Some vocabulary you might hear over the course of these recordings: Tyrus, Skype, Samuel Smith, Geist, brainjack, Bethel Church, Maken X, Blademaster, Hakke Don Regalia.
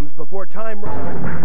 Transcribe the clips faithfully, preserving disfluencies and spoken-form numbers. bombs before time runs out.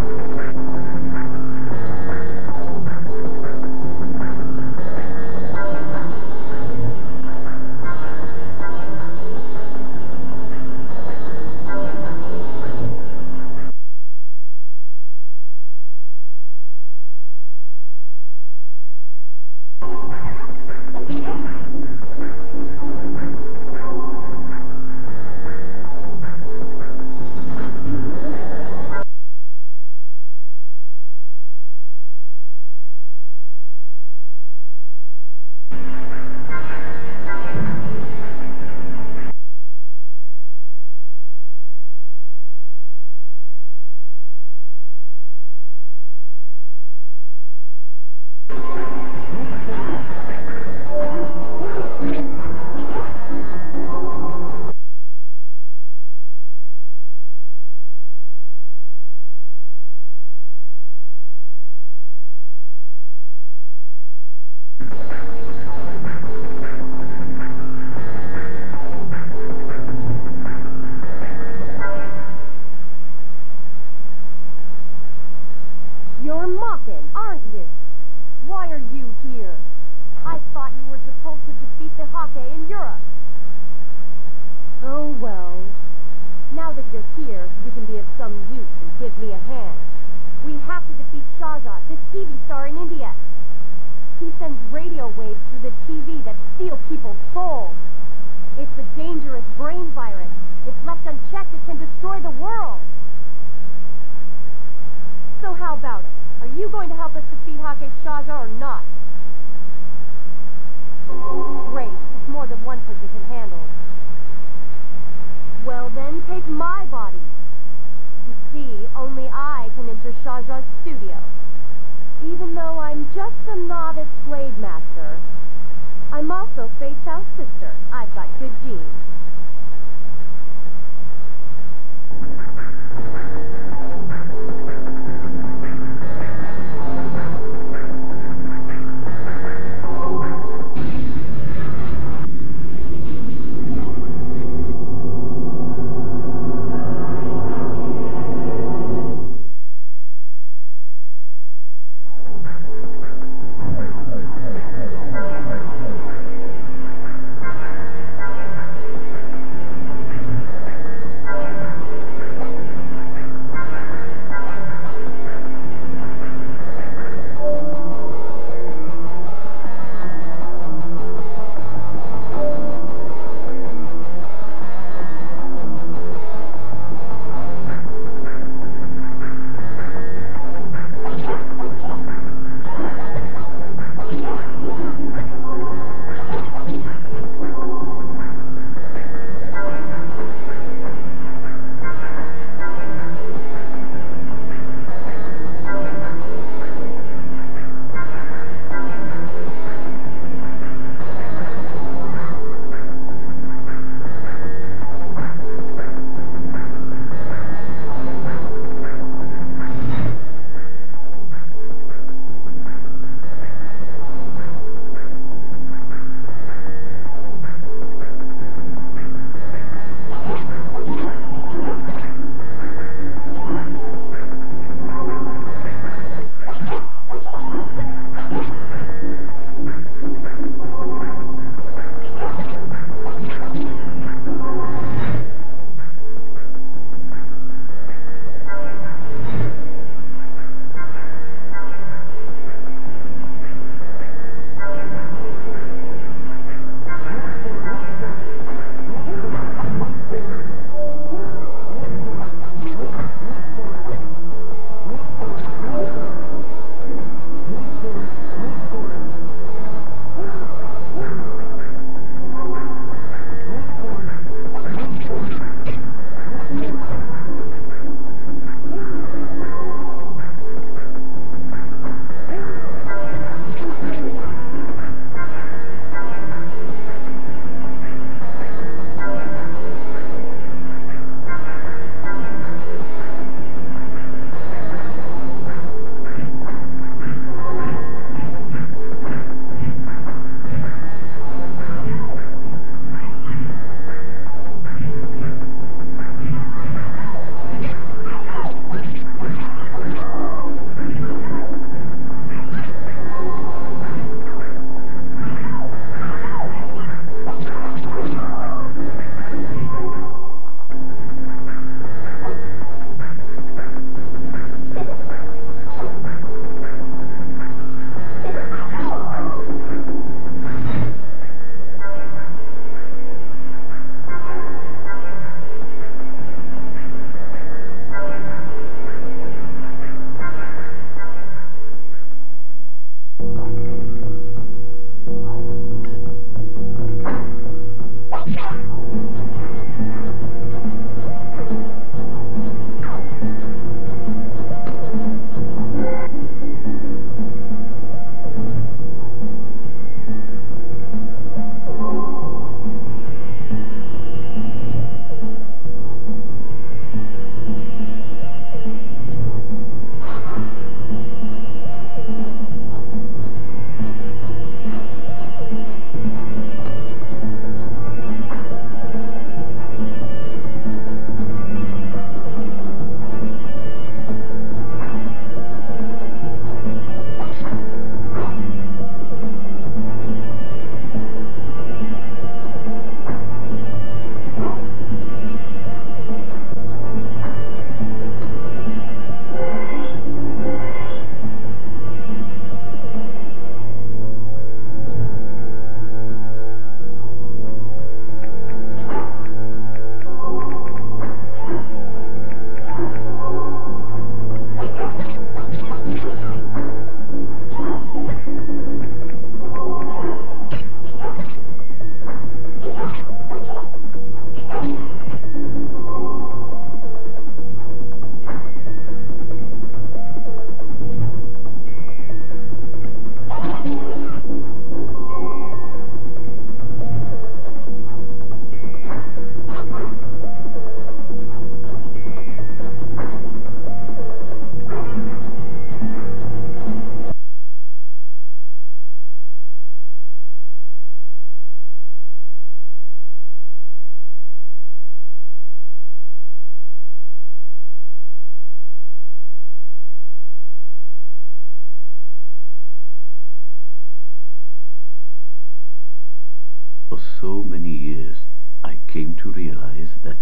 For so many years, I came to realize that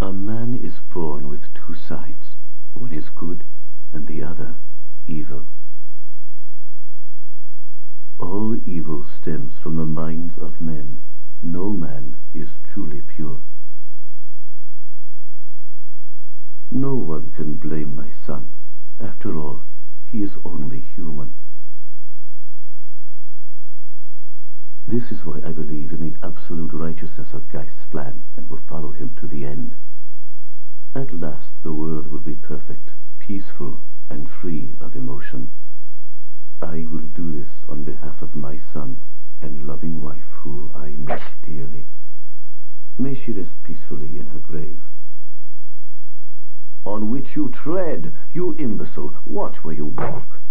a man is born with two sides. One is good, and the other evil. All evil stems from the minds of men. No man is truly pure. No one can blame my son. After all, he is only human. This is why I believe in the absolute righteousness of Geist's plan and will follow him to the end. At last the world will be perfect, peaceful, and free of emotion. I will do this on behalf of my son and loving wife, who I miss dearly. May she rest peacefully in her grave. On which you tread, you imbecile. Watch where you walk.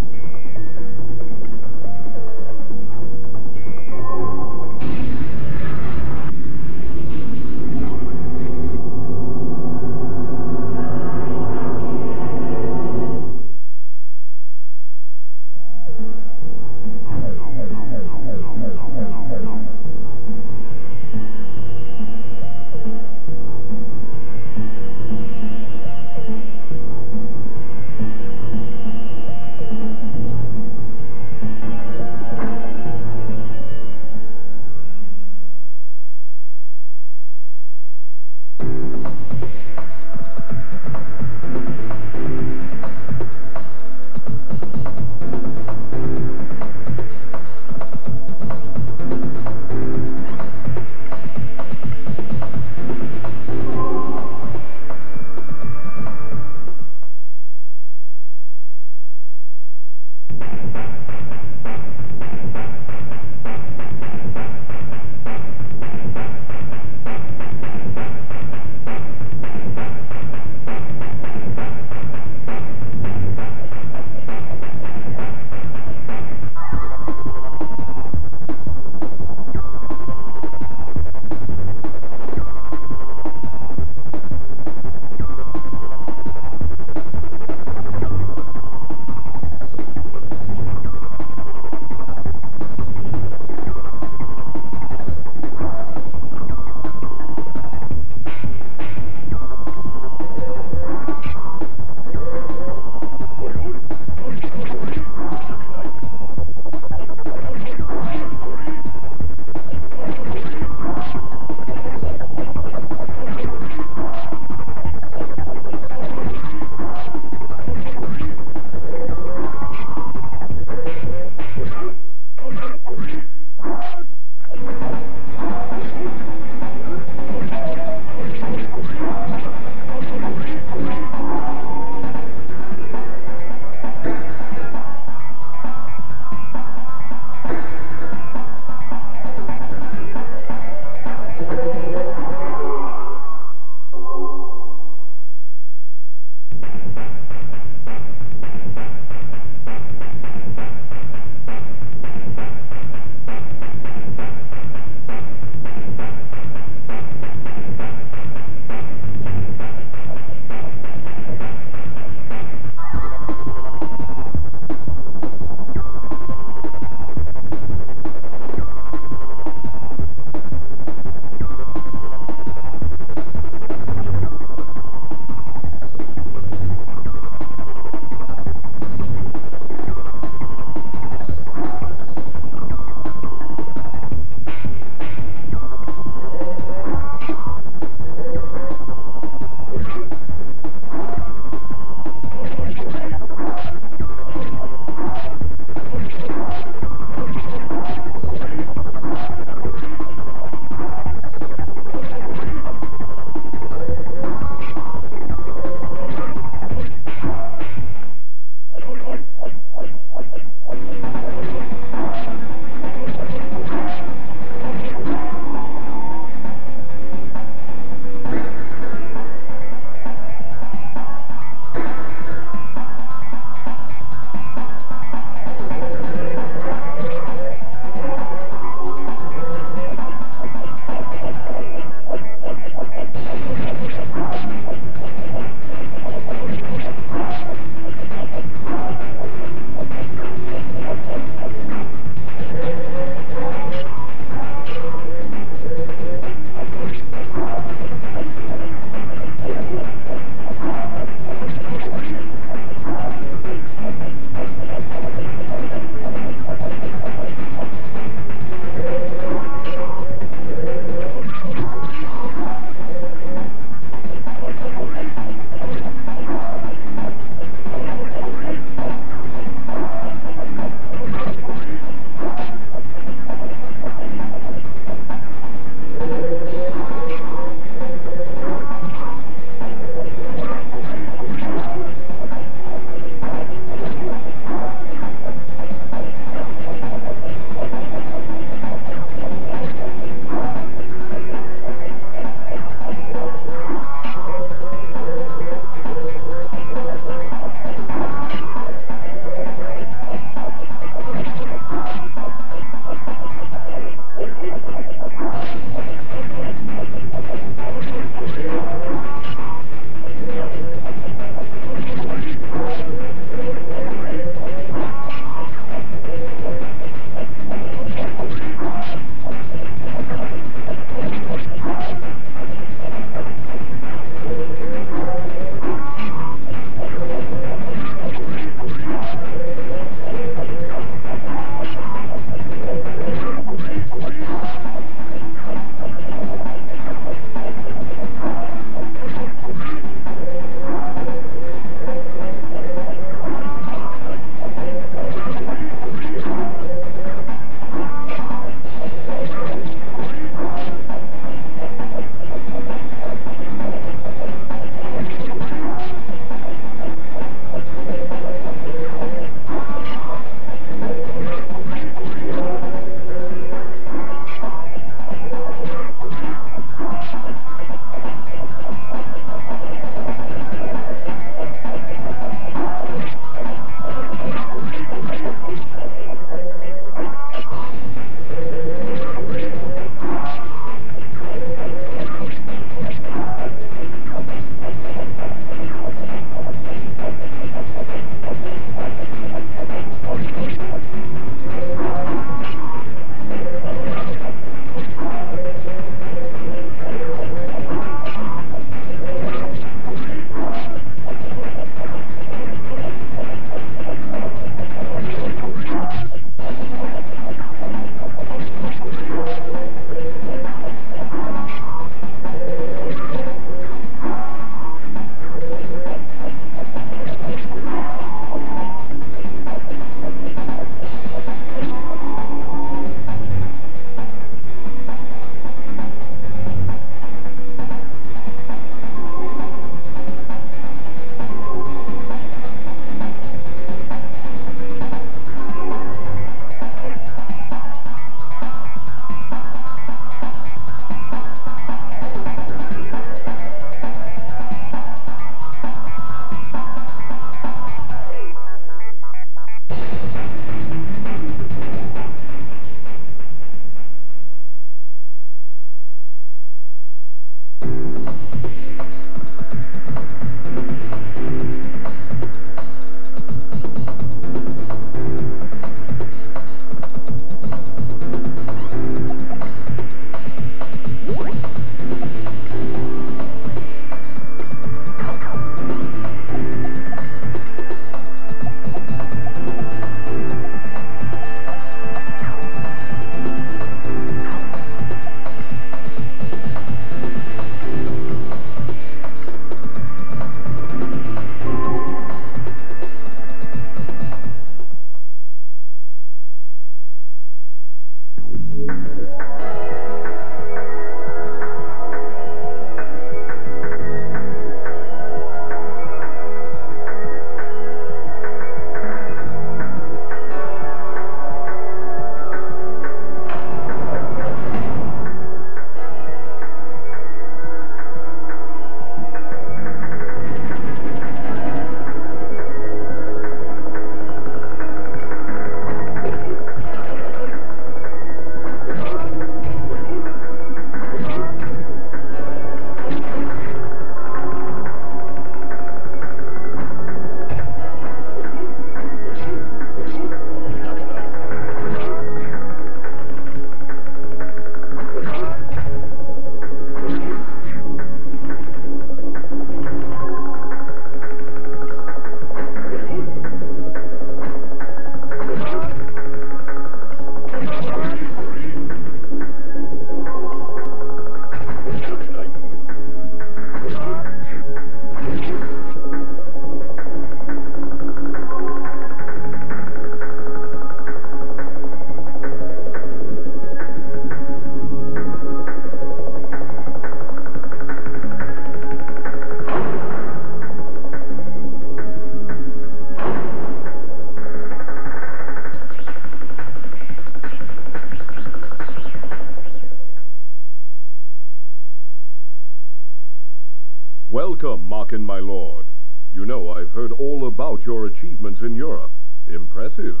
Welcome, Maken, my lord. You know, I've heard all about your achievements in Europe. Impressive.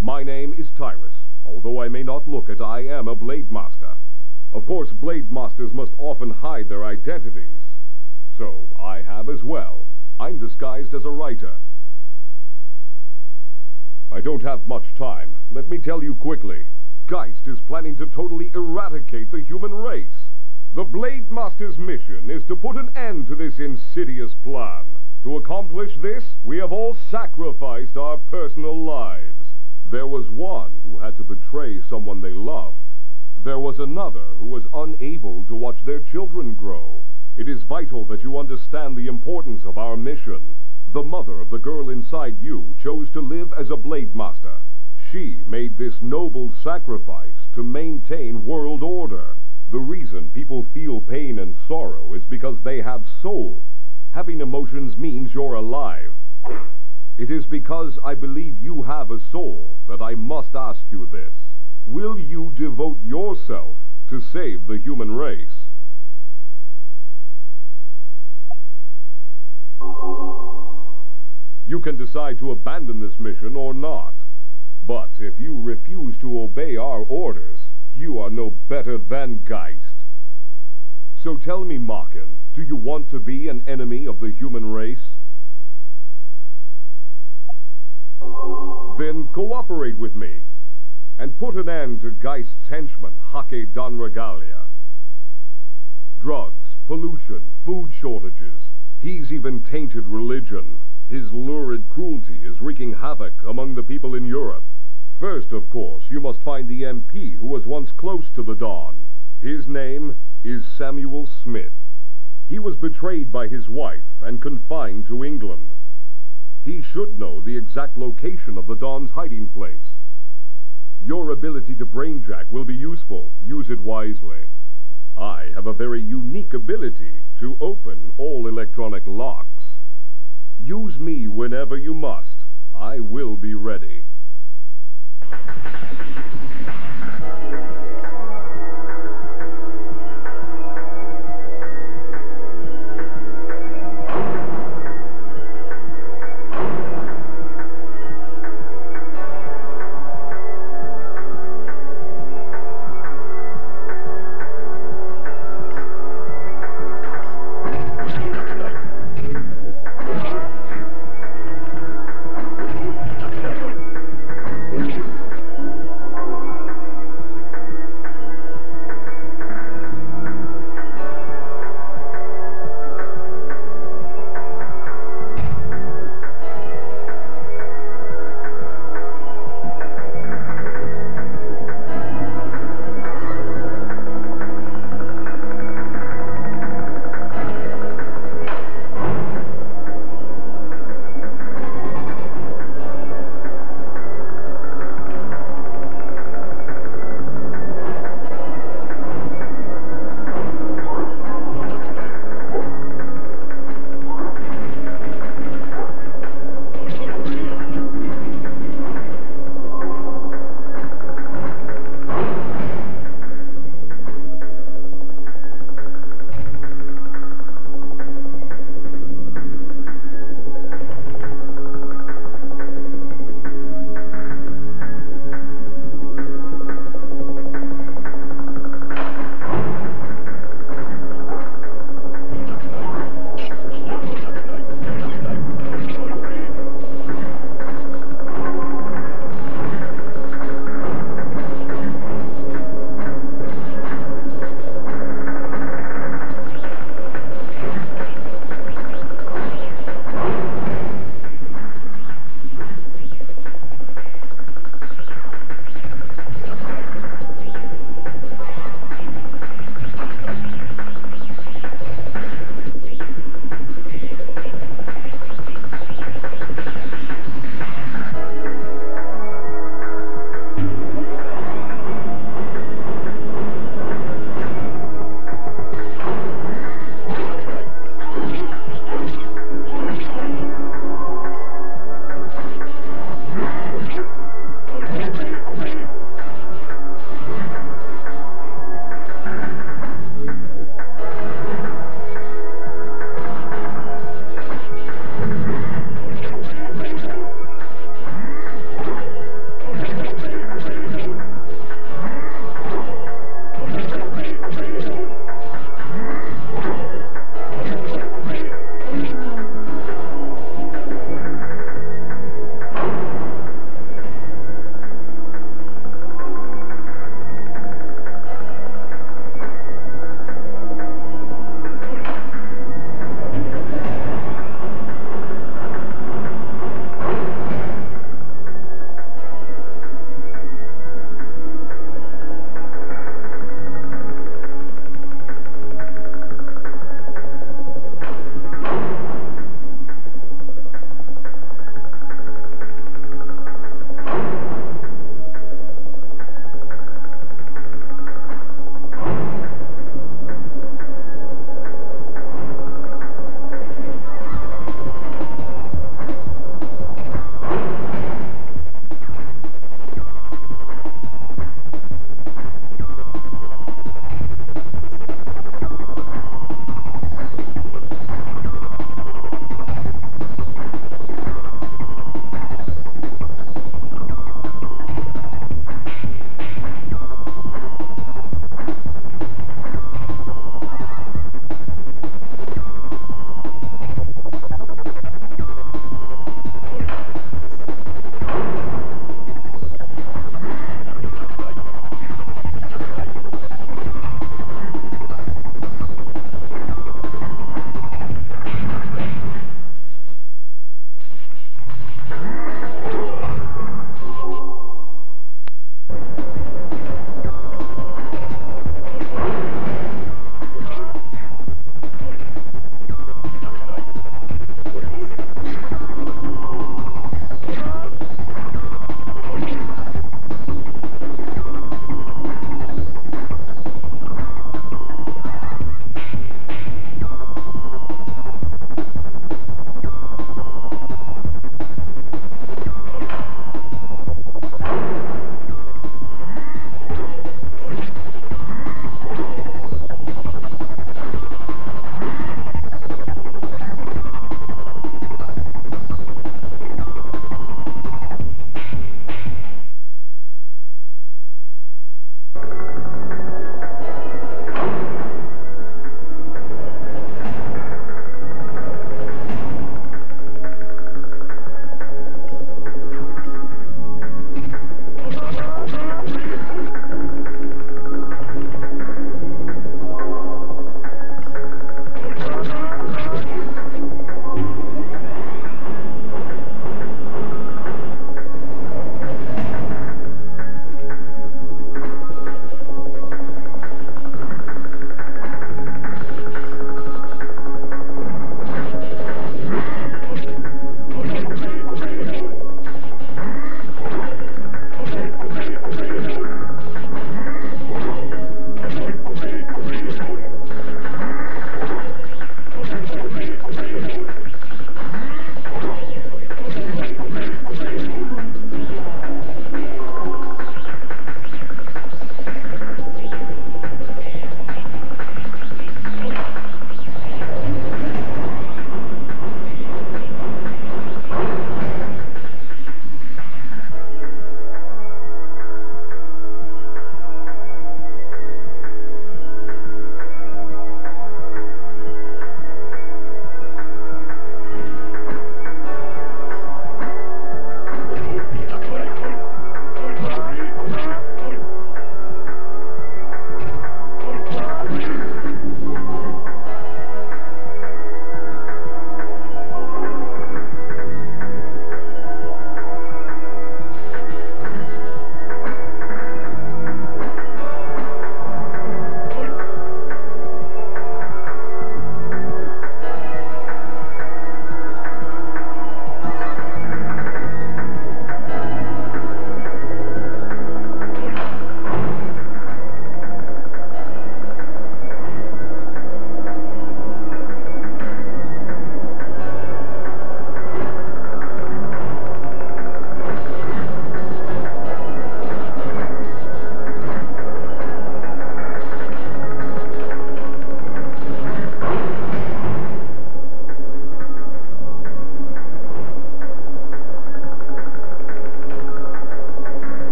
My name is Tyrus. Although I may not look it, I am a Blademaster. Of course, Blademasters must often hide their identities. So, I have as well. I'm disguised as a writer. I don't have much time. Let me tell you quickly. Geist is planning to totally eradicate the human race. The Blademaster's mission is to put an end to this insidious plan. To accomplish this, we have all sacrificed our personal lives. There was one who had to betray someone they loved. There was another who was unable to watch their children grow. It is vital that you understand the importance of our mission. The mother of the girl inside you chose to live as a Blademaster. She made this noble sacrifice to maintain world order. The reason people feel pain and sorrow is because they have soul. Having emotions means you're alive. It is because I believe you have a soul that I must ask you this. Will you devote yourself to save the human race? You can decide to abandon this mission or not. But if you refuse to obey our orders, you are no better than Geist. So tell me, Maken, do you want to be an enemy of the human race? Then cooperate with me, and put an end to Geist's henchman, Hakke Don Regalia. Drugs, pollution, food shortages. He's even tainted religion. His lurid cruelty is wreaking havoc among the people in Europe. First, of course, you must find the M P who was once close to the Don. His name is Samuel Smith. He was betrayed by his wife and confined to England. He should know the exact location of the Don's hiding place. Your ability to brainjack will be useful. Use it wisely. I have a very unique ability to open all electronic locks. Use me whenever you must. I will be ready. Good night.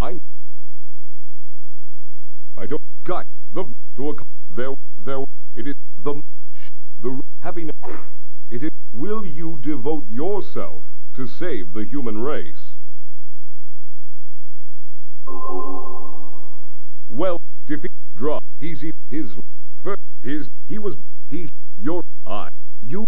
I I don't guide the to a there there it is the the happiness it is. Will you devote yourself to save the human race? Well, defeat draw easy his first his he was he your I you.